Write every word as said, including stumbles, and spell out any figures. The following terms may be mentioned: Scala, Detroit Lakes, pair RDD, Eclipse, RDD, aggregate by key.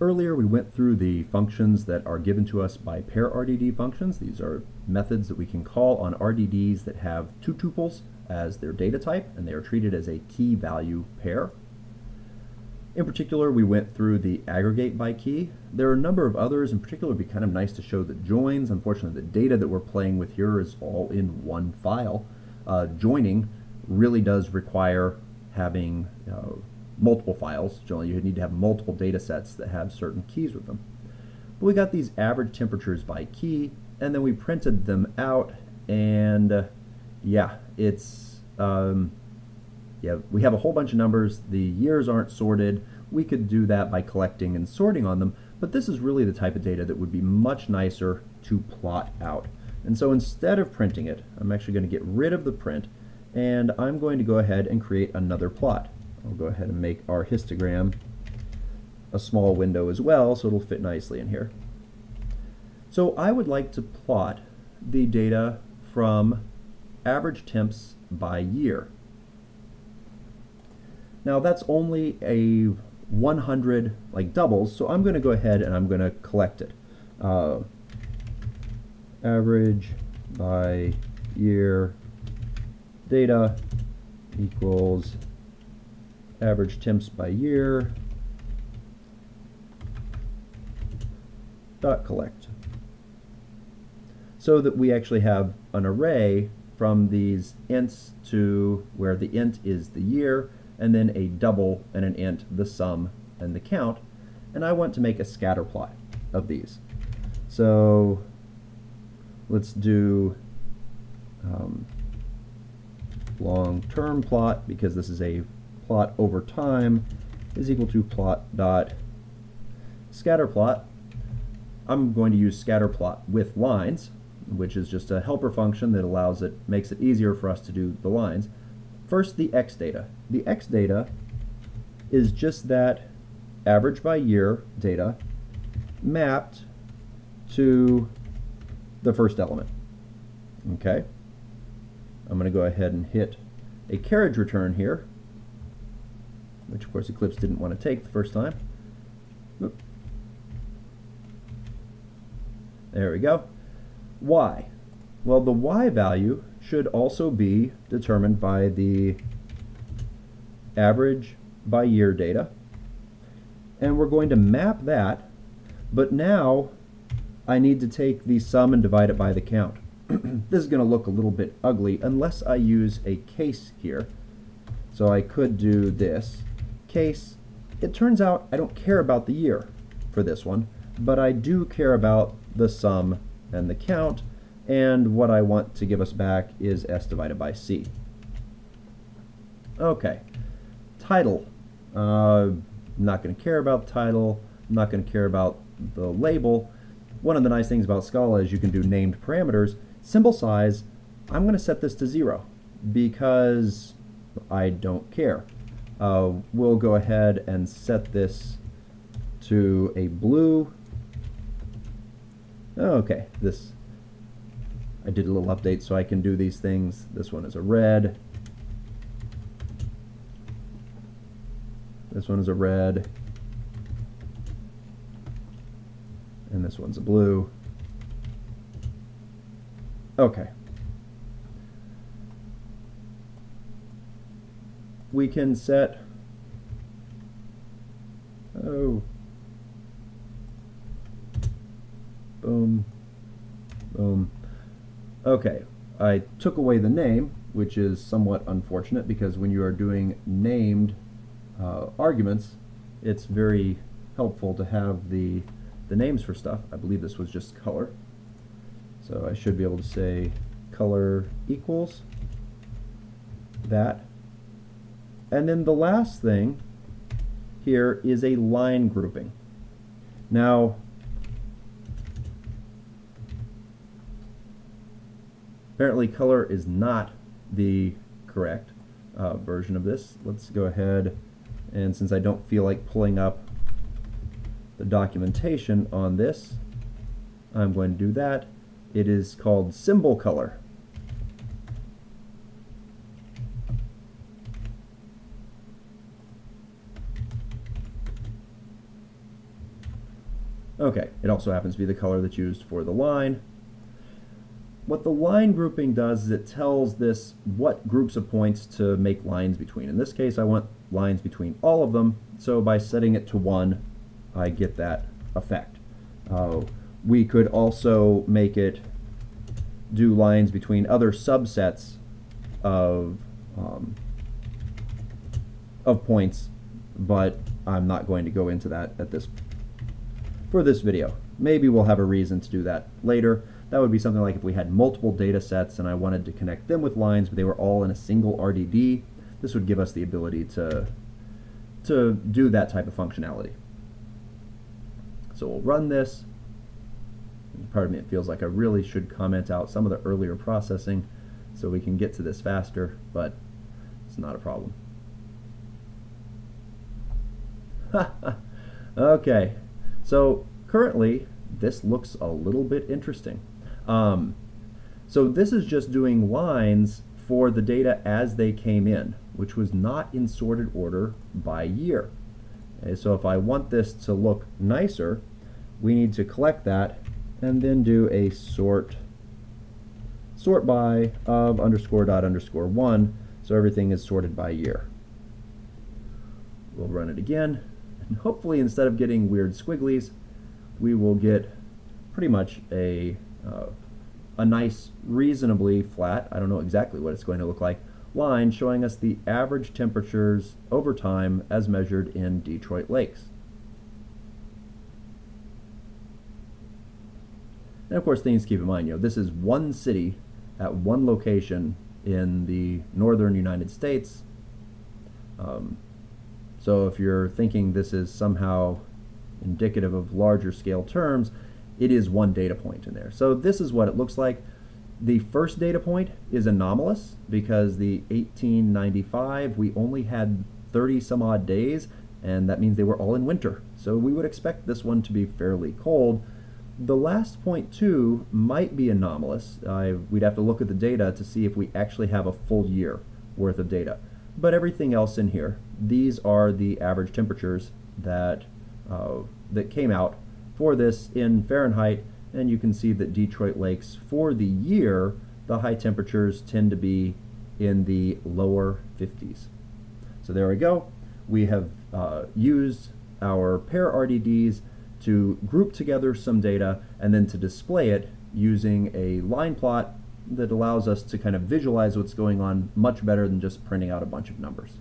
Earlier we went through the functions that are given to us by pair R D D functions. These are methods that we can call on R D Ds that have two tuples as their data type, and they are treated as a key value pair. In particular, we went through the aggregate by key. There are a number of others. In particular, it would be kind of nice to show the joins. Unfortunately, the data that we're playing with here is all in one file. Uh, joining really does require having uh, multiple files. Generally, you need to have multiple data sets that have certain keys with them. But we got these average temperatures by key, and then we printed them out, and uh, yeah, it's um, yeah, we have a whole bunch of numbers. The years aren't sorted. We could do that by collecting and sorting on them, but this is really the type of data that would be much nicer to plot out. And so instead of printing it, I'm actually going to get rid of the print, and I'm going to go ahead and create another plot. I'll go ahead and make our histogram a small window as well, so it'll fit nicely in here. So I would like to plot the data from average temps by year. Now that's only a one hundred, like doubles, so I'm going to go ahead and I'm going to collect it. Uh, average by year data equals average temps by year dot collect, so that we actually have an array from these ints to where the int is the year, and then a double and an int, the sum and the count. And I want to make a scatter plot of these, so let's do um, long-term plot, because this is a plot over time, is equal to plot dot scatter plot. I'm going to use scatter plot with lines, which is just a helper function that allows it, makes it easier for us to do the lines. First, the x data. The x data is just that average by year data mapped to the first element. Okay, I'm going to go ahead and hit a carriage return here, which of course Eclipse didn't want to take the first time. Oop. There we go. Y. Well, the y value should also be determined by the average by year data, and we're going to map that, but now I need to take the sum and divide it by the count. This is going to look a little bit ugly unless I use a case here. So I could do this case. It turns out I don't care about the year for this one, but I do care about the sum and the count, and what I want to give us back is S divided by C. Okay, title. Uh, not going to care about title, not going to care about the label. One of the nice things about Scala is you can do named parameters. Symbol size, I'm going to set this to zero because I don't care. Uh, we'll go ahead and set this to a blue. Okay, this, I did a little update so I can do these things. This one is a red. This one is a red. And this one's a blue. Okay. We can set, oh, boom, boom. Okay, I took away the name, which is somewhat unfortunate, because when you are doing named uh, arguments, it's very helpful to have the the names for stuff. I believe this was just color. So I should be able to say color equals that. And then the last thing here is a line grouping. Now, apparently color is not the correct uh, version of this. Let's go ahead, and since I don't feel like pulling up the documentation on this, I'm going to do that. It is called symbol color. Okay, it also happens to be the color that's used for the line. What the line grouping does is it tells this what groups of points to make lines between. In this case, I want lines between all of them, so by setting it to one, I get that effect. Uh, we could also make it do lines between other subsets of, um, of points, but I'm not going to go into that at this for this video. Maybe we'll have a reason to do that later. That would be something like if we had multiple data sets and I wanted to connect them with lines, but they were all in a single R D D. This would give us the ability to, to do that type of functionality. So we'll run this. Pardon me, it feels like I really should comment out some of the earlier processing so we can get to this faster, but it's not a problem. Okay, so currently this looks a little bit interesting. Um, so this is just doing lines for the data as they came in, which was not in sorted order by year. Okay, so if I want this to look nicer, we need to collect that and then do a sort sort by of underscore dot underscore one, so everything is sorted by year. We'll run it again, and hopefully instead of getting weird squigglies, we will get pretty much a uh, a nice, reasonably flat, I don't know exactly what it's going to look like, line showing us the average temperatures over time as measured in Detroit Lakes. And of course, things to keep in mind, you know, this is one city at one location in the northern United States. Um, so if you're thinking this is somehow indicative of larger scale terms, it is one data point in there. So this is what it looks like. The first data point is anomalous because the eighteen ninety-five, we only had thirty some odd days, and that means they were all in winter. So we would expect this one to be fairly cold. The last point too might be anomalous. Uh, we'd have to look at the data to see if we actually have a full year worth of data. But everything else in here, these are the average temperatures that uh, that came out for this in Fahrenheit, and you can see that Detroit Lakes for the year, the high temperatures tend to be in the lower fifties. So there we go. We have uh, used our pair R D Ds to group together some data and then to display it using a line plot that allows us to kind of visualize what's going on much better than just printing out a bunch of numbers.